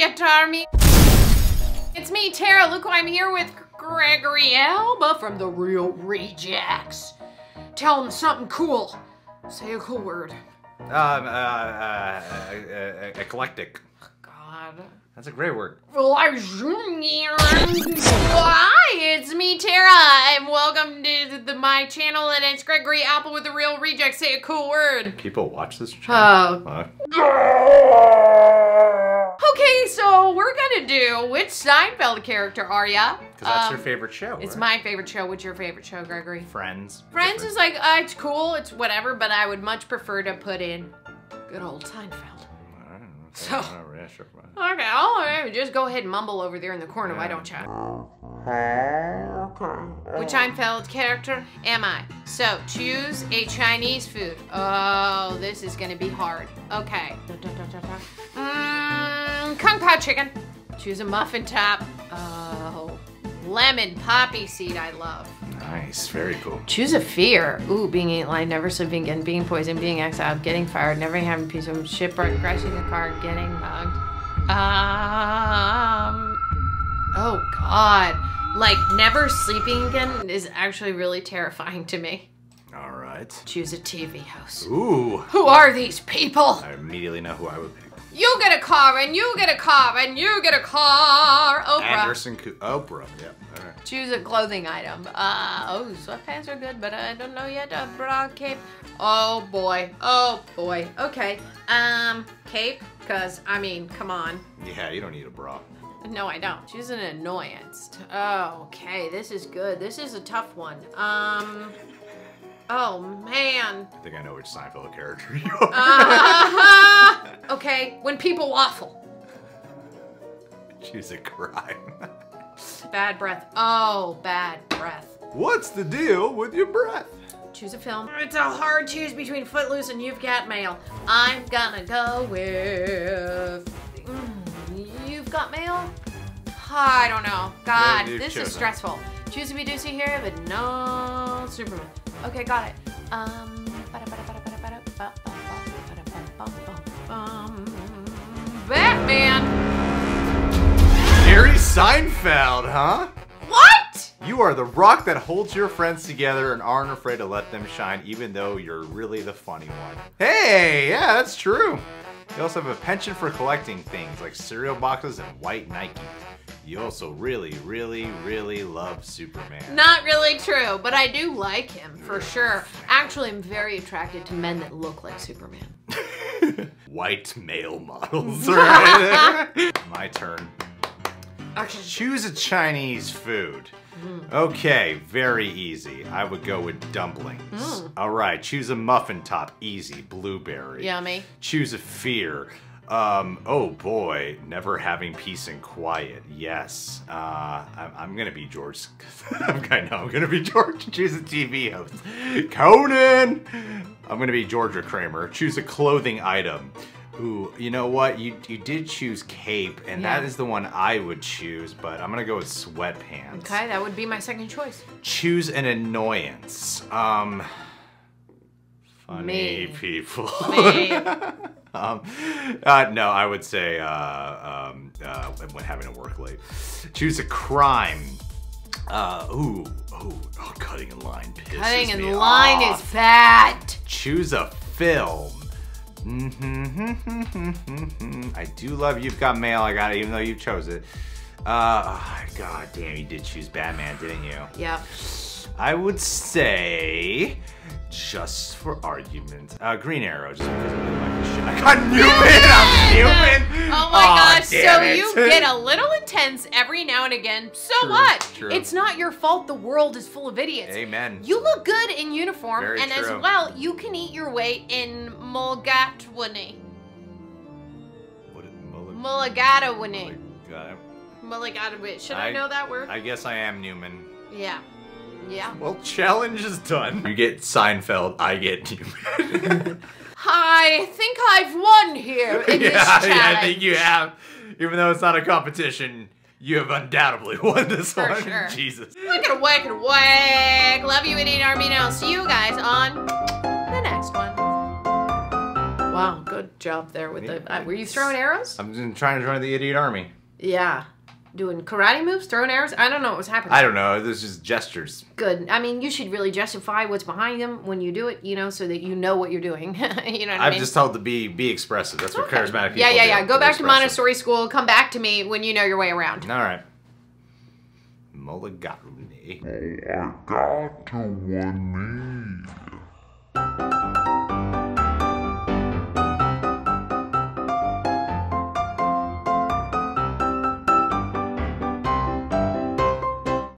Idiot Army. It's me, Tara. Look who I'm here with, Gregory Alba from The Reel Rejects. Tell him something cool. Say a cool word. Eclectic. God. That's a great word. Hi, it's me, Tara, and welcome to my channel, and it's Gregory Alba with The Reel Rejects. Say a cool word. People watch this channel. Okay, so we're gonna do, which Seinfeld character are ya? Because that's your favorite show. It's right? My favorite show. What's your favorite show, Gregory? Friends. Friends is like, it's cool, it's whatever, but I would much prefer to put in good old Seinfeld. So, okay, I'll just go ahead and mumble over there in the corner, why don't you? Which Seinfeld character am I? So, choose a Chinese food. Oh, this is gonna be hard. Okay. Kung Pao chicken. Choose a muffin top. Oh, lemon poppy seed I love. Nice, very cool. Choose a fear. Ooh, being lied, never sleeping again, being poisoned, being exiled, getting fired, never having a piece of shipwreck, crashing the car, getting mugged. Oh God. Like never sleeping again is actually really terrifying to me. All right. Choose a TV host. Ooh. Who are these people? I immediately know who I would pick. You get a car, and you get a car, and you get a car. Oprah. Anderson Cooper. Oprah, yeah. All right. Choose a clothing item. Oh, sweatpants are good, but I don't know yet. A bra, cape. Oh boy. Oh boy. Okay. Cape, because, I mean, come on. Yeah, you don't need a bra. No, I don't. Choose an annoyance. Oh, okay. This is good. This is a tough one. Oh, man. I think I know which Seinfeld character you are. Okay, when people waffle. Choose a crime. Bad breath. Oh, bad breath. What's the deal with your breath? Choose a film. It's a hard choose between Footloose and You've Got Mail. I'm gonna go with... You've Got Mail? I don't know. God, this is stressful. Choose to be doozy here, but no Superman. Okay, got it. Batman! Jerry Seinfeld, huh? What? You are the rock that holds your friends together and aren't afraid to let them shine, even though you're really the funny one. Hey, yeah, that's true. You also have a penchant for collecting things like cereal boxes and white Nike. You also really, really, really love Superman. Not really true, but I do like him, for sure. Actually, I'm very attracted to men that look like Superman. White male models. My turn. Okay. Choose a Chinese food. Okay, very easy. I would go with dumplings. All right, choose a muffin top. Easy, blueberry. Yummy. Choose a fear. Oh boy, never having peace and quiet. Yes, I'm gonna be George. I know I'm gonna be George. Choose a TV host. Conan! I'm gonna be Georgia Kramer. Choose a clothing item. Ooh, you know what? You did choose cape, and that is the one I would choose, but I'm gonna go with sweatpants. Okay, that would be my second choice. Choose an annoyance. Funny people. Me. No, I would say when having to work late. Choose a crime. Cutting in line pisses me off. Cutting in line is bad. Choose a film. I do love You've Got Mail. I got it, even though you chose it. God damn, you did choose Batman, didn't you? Yeah. I would say, just for argument, Green Arrow, just because I really like this shit. I got Newman! I'm Newman! Oh my gosh, so you get a little intense every now and again. So what? True. It's not your fault the world is full of idiots. Amen. You look good in uniform, and as well, you can eat your weight in Mulligatawny. What is Mulligatawny? Mulligatawny. Should I know that word? I guess I am Newman. Yeah. Yeah. Well, challenge is done. You get Seinfeld, I get Newman. I think I've won here in this challenge. Yeah, I think you have. Even though it's not a competition, you have undoubtedly won this one. For sure. Jesus. Whack and whack and whack. Love you, Idiot Army. Now, see you guys on the next one. Wow, good job there with the... were you throwing arrows? I'm just trying to join the Idiot Army. Yeah. Doing karate moves? Throwing arrows? I don't know what was happening. I don't know. This is just gestures. Good. I mean, you should really justify what's behind them when you do it, you know, so that you know what you're doing. You know what I mean? I'm just told to be expressive. That's what charismatic people do. Go back to Montessori School. Come back to me when you know your way around. All right. Mulligatawny. I got to one knee.